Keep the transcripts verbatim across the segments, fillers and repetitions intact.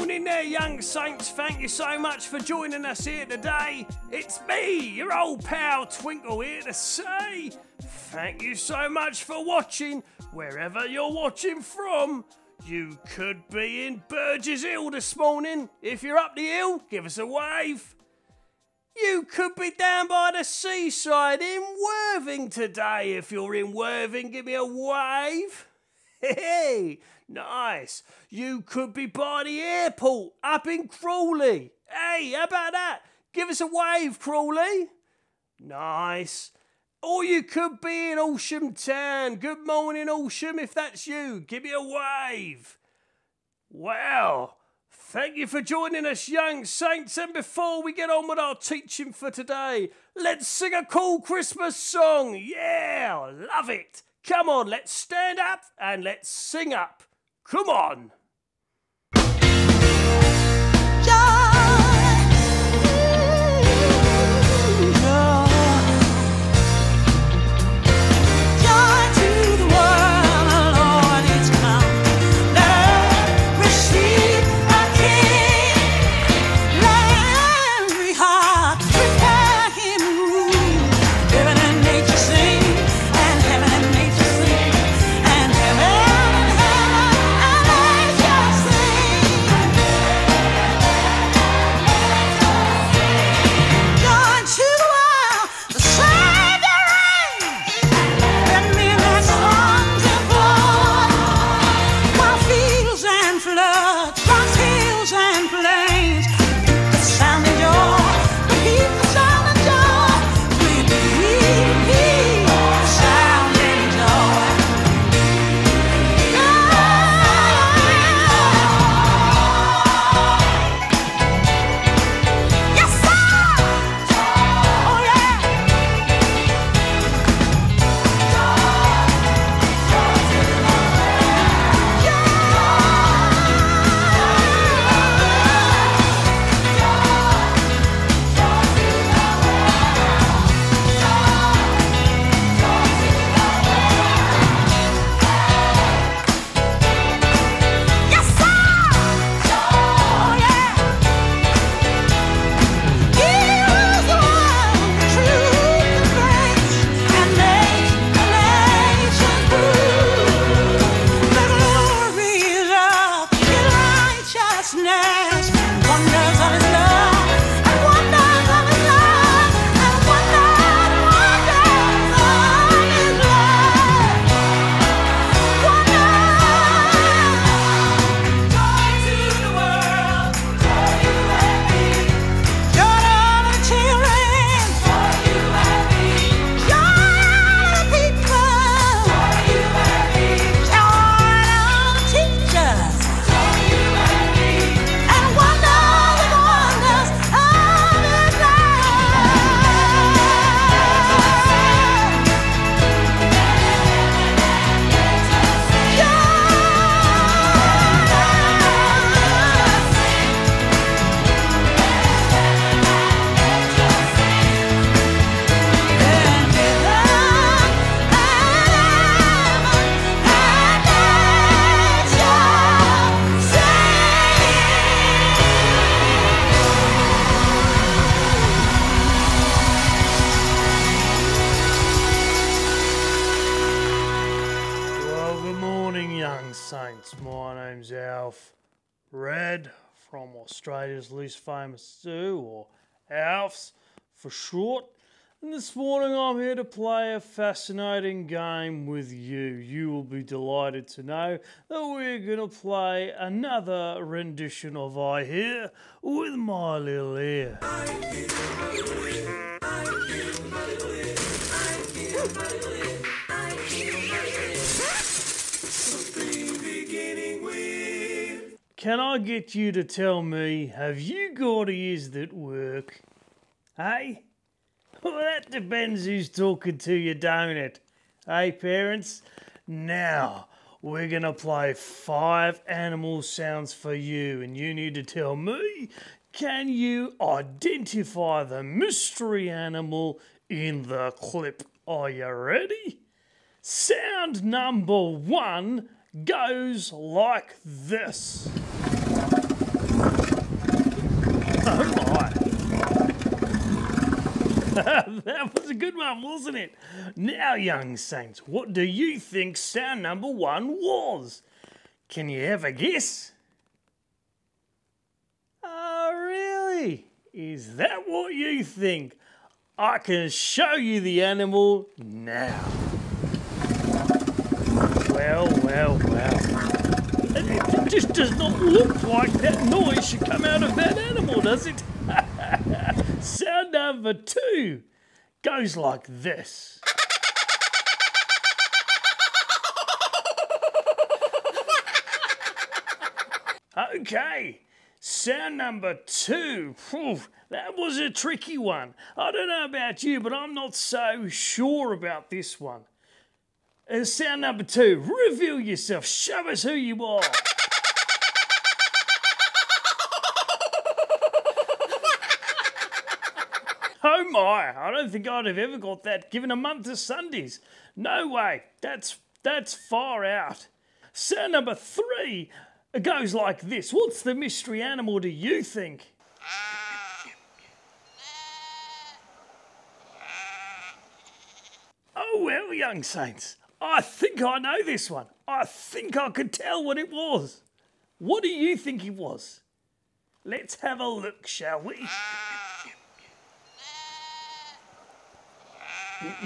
on in there, Young Saints. Thank you so much for joining us here today. It's me, your old pal Twinkle, here to say thank you so much for watching, wherever you're watching from. You could be in Burgess Hill this morning. If you're up the hill, give us a wave. You could be down by the seaside in Worthing today. If you're in Worthing, give me a wave. Hey, nice. You could be by the airport up in Crawley. Hey, how about that? Give us a wave, Crawley. Nice. Or you could be in Alsham Town. Good morning, Alsham, if that's you. Give me a wave. Well, thank you for joining us, Young Saints. And before we get on with our teaching for today, let's sing a cool Christmas song. Yeah, love it. Come on, let's stand up and let's sing up. Come on. Australia's least famous stew, or A L F S for short. And this morning I'm here to play a fascinating game with you. You will be delighted to know that we're going to play another rendition of I Hear with my little ear. I hear my little ear. I hear my little ear. I hear my little ear. I hear my little ear. Something beginning with. Can I get you to tell me, have you got ears that work? Hey? Well, that depends who's talking to you, don't it? Hey, parents? Now, we're going to play five animal sounds for you, and you need to tell me, can you identify the mystery animal in the clip? Are you ready? Sound number one goes like this. five. That was a good one, wasn't it? Now, young saints, what do you think sound number one was? Can you ever guess? Oh, really? Is that what you think? I can show you the animal now. Well, well, well. It just does not look like that noise should come out of that animal, does it? Sound number two goes like this. Okay. Sound number two, oof, that was a tricky one. I don't know about you, but I'm not so sure about this one. Uh, sound number two, reveal yourself, show us who you are. Oh my, I don't think I'd have ever got that given a month of Sundays. No way, that's, that's far out. Sound number three, it goes like this. What's the mystery animal, do you think? Oh well, young saints, I think I know this one. I think I could tell what it was. What do you think it was? Let's have a look, shall we?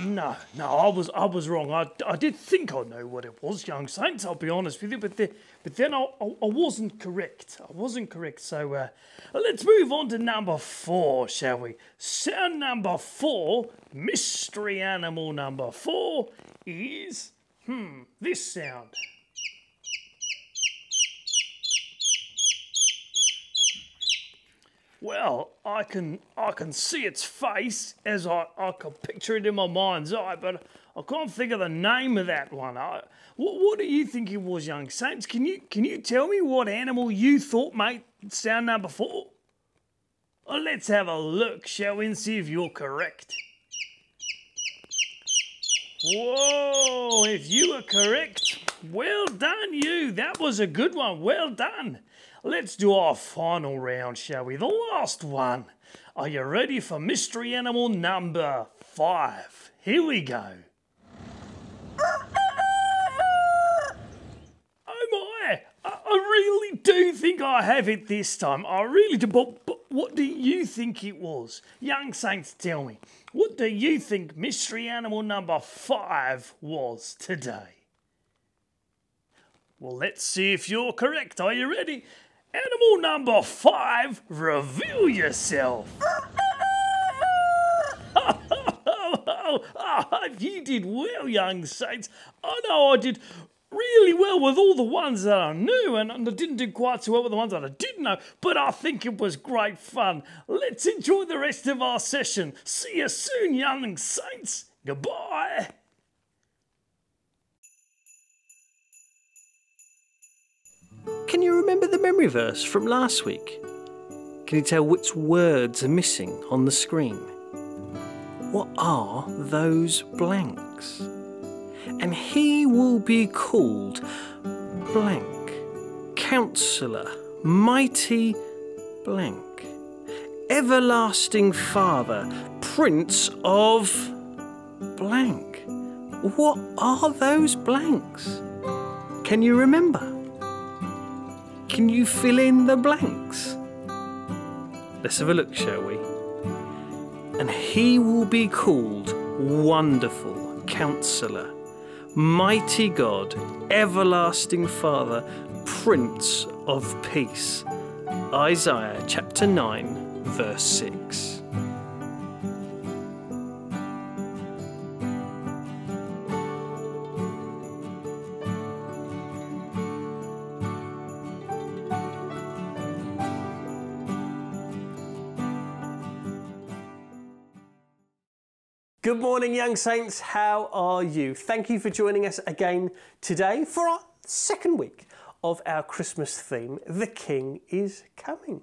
No, no, I was, I was wrong. I, I did think I know what it was, young saints. I'll be honest with you, but the, but then I, I, I wasn't correct. I wasn't correct. So uh, let's move on to number four, shall we? Sound number four, mystery animal number four is hmm this sound. Well, I can I can see its face as I, I can picture it in my mind's eye, but I can't think of the name of that one. I, what, what do you think it was, young saints? Can you can you tell me what animal you thought made sound number four? Well, let's have a look, shall we, and see if you're correct. Whoa, if you were correct, well done you. That was a good one, well done. Let's do our final round, shall we? The last one. Are you ready for mystery animal number five? Here we go. Oh my, I, I really do think I have it this time. I really do, but, but what do you think it was? Young saints, tell me, what do you think mystery animal number five was today? Well, let's see if you're correct. Are you ready? Animal number five, reveal yourself. Oh, oh, oh, oh, you did well, young saints. I know I did really well with all the ones that I knew, and I didn't do quite so well with the ones that I didn't know, but I think it was great fun. Let's enjoy the rest of our session. See you soon, young saints. Goodbye. Can you remember the memory verse from last week? Can you tell which words are missing on the screen? What are those blanks? And he will be called blank, Counselor, Mighty blank, Everlasting Father, Prince of blank. What are those blanks? Can you remember? Can you fill in the blanks? Let's have a look, shall we? And he will be called Wonderful Counselor, Mighty God, Everlasting Father, Prince of Peace. Isaiah chapter nine, verse six. Good morning, young saints, how are you? Thank you for joining us again today for our second week of our Christmas theme, The King is Coming.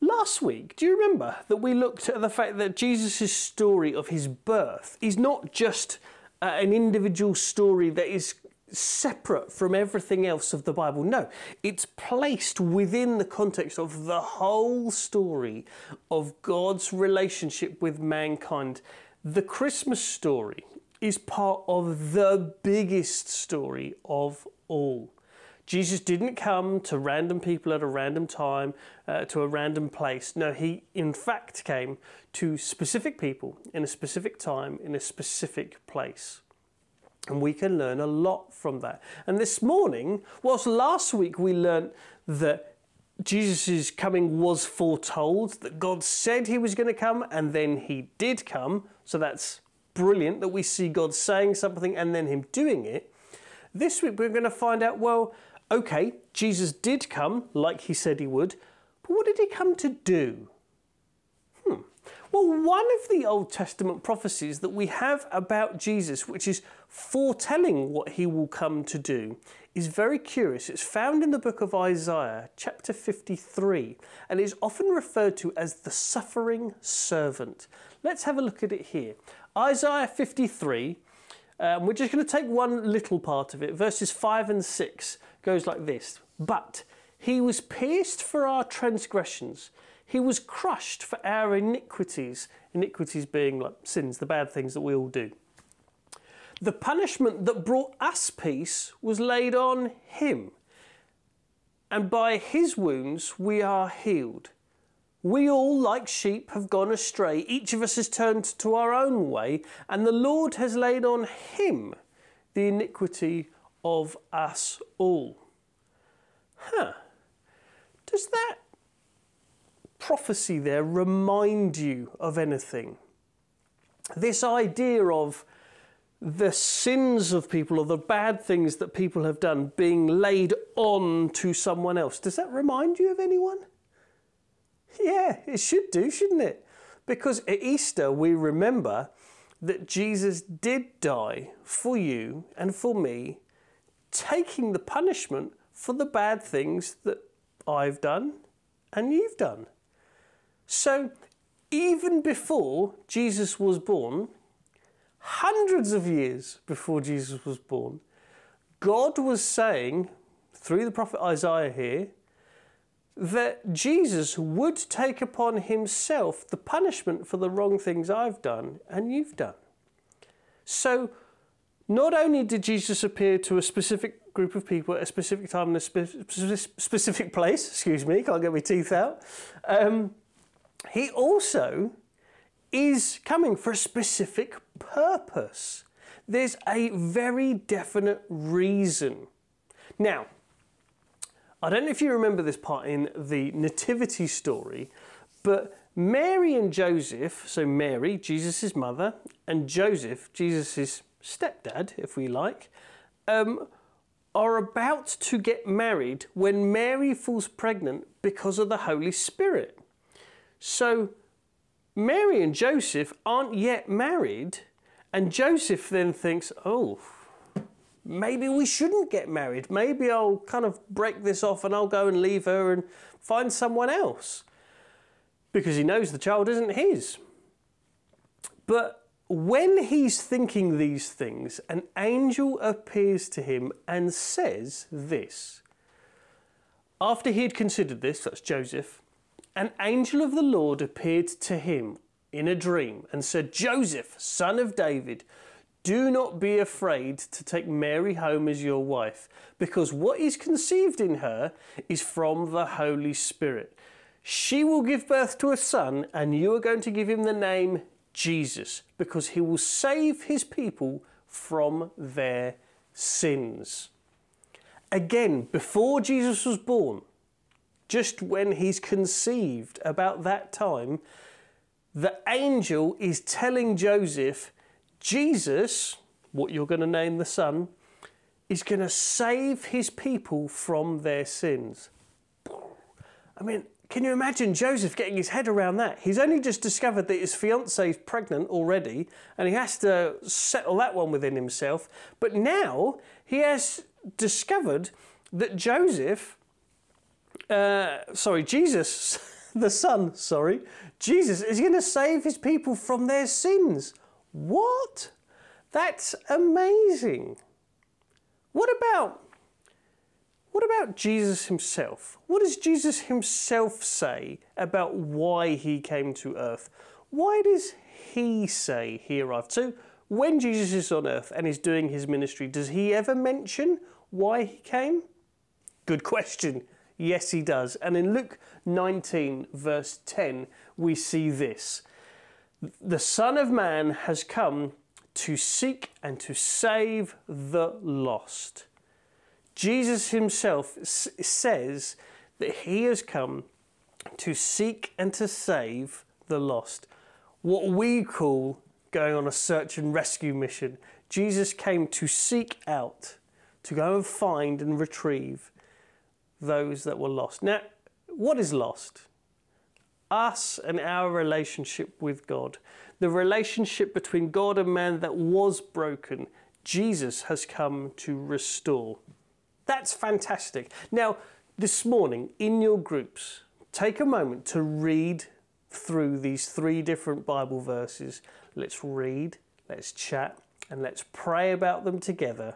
Last week, do you remember that we looked at the fact that Jesus' story of his birth is not just uh, an individual story that is separate from everything else of the Bible. No, it's placed within the context of the whole story of God's relationship with mankind. The Christmas story is part of the biggest story of all. Jesus didn't come to random people at a random time, uh, to a random place. No, he in fact came to specific people in a specific time, in a specific place. And we can learn a lot from that. And this morning, whilst last week we learnt that Jesus' coming was foretold, that God said he was going to come and then he did come. So that's brilliant that we see God saying something and then him doing it. This week we're going to find out, well, okay, Jesus did come like he said he would, but what did he come to do? Hmm. Well, one of the Old Testament prophecies that we have about Jesus, which is foretelling what he will come to do, is very curious. It's found in the book of Isaiah, chapter fifty-three, and is often referred to as the suffering servant. Let's have a look at it here. Isaiah fifty-three, um, we're just going to take one little part of it. Verses five and six goes like this. But he was pierced for our transgressions. He was crushed for our iniquities, iniquities being like sins, the bad things that we all do. The punishment that brought us peace was laid on him, and by his wounds we are healed. We all, like sheep, have gone astray. Each of us has turned to our own way, and the Lord has laid on him the iniquity of us all. Huh. Does that prophecy there remind you of anything? This idea of the sins of people or the bad things that people have done being laid on to someone else, does that remind you of anyone? Yeah, it should do, shouldn't it? Because at Easter we remember that Jesus did die for you and for me, taking the punishment for the bad things that I've done and you've done. So even before Jesus was born, hundreds of years before Jesus was born, God was saying, through the prophet Isaiah here, that Jesus would take upon himself the punishment for the wrong things I've done and you've done. So not only did Jesus appear to a specific group of people at a specific time in a spe- specific place, excuse me, can't get my teeth out, um, he also is coming for a specific purpose. There's a very definite reason. Now, I don't know if you remember this part in the nativity story, but Mary and Joseph, so Mary, Jesus' mother, and Joseph, Jesus' stepdad, if we like, um, are about to get married when Mary falls pregnant because of the Holy Spirit. So Mary and Joseph aren't yet married, and Joseph then thinks, oh, maybe we shouldn't get married. Maybe I'll kind of break this off and I'll go and leave her and find someone else. Because he knows the child isn't his. But when he's thinking these things, an angel appears to him and says this. After he had considered this, that's Joseph, an angel of the Lord appeared to him in a dream and said, Joseph, son of David, do not be afraid to take Mary home as your wife, because what is conceived in her is from the Holy Spirit. She will give birth to a son, and you are going to give him the name Jesus, because he will save his people from their sins. Again, before Jesus was born, just when he's conceived, about that time, the angel is telling Joseph, Jesus, what you're going to name the son, is going to save his people from their sins. I mean, can you imagine Joseph getting his head around that? He's only just discovered that his fiancée is pregnant already, and he has to settle that one within himself. But now he has discovered that Joseph... Uh, sorry, Jesus, the son, sorry, Jesus is going to save his people from their sins. What? That's amazing. What about, what about Jesus himself? What does Jesus himself say about why he came to earth? Why does he say he arrived? So when Jesus is on earth and is doing his ministry, does he ever mention why he came? Good question. Yes, he does. And in Luke nineteen, verse ten, we see this. The Son of Man has come to seek and to save the lost. Jesus himself s- says that he has come to seek and to save the lost. What we call going on a search and rescue mission. Jesus came to seek out, to go and find and retrieve those that were lost. Now, what is lost? Us and our relationship with God. The relationship between God and man that was broken, Jesus has come to restore. That's fantastic. Now, this morning, in your groups, take a moment to read through these three different Bible verses. Let's read, let's chat, and let's pray about them together.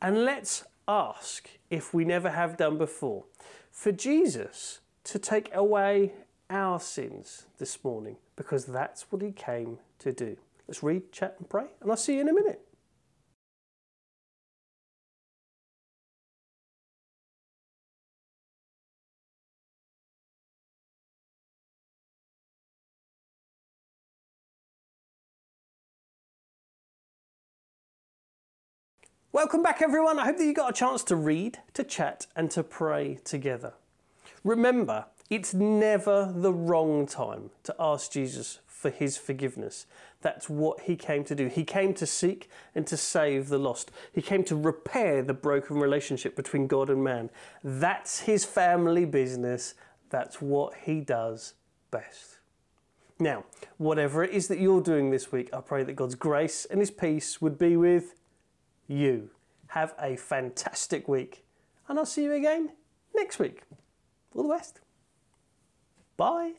And let's ask, if we never have done before, for Jesus to take away our sins this morning, because that's what he came to do. Let's read, chat, and pray, and I'll see you in a minute. Welcome back, everyone. I hope that you got a chance to read, to chat, and to pray together. Remember, it's never the wrong time to ask Jesus for his forgiveness. That's what he came to do. He came to seek and to save the lost. He came to repair the broken relationship between God and man. That's his family business. That's what he does best. Now, whatever it is that you're doing this week, I pray that God's grace and his peace would be with you. Have a fantastic week, and I'll see you again next week. All the best. Bye.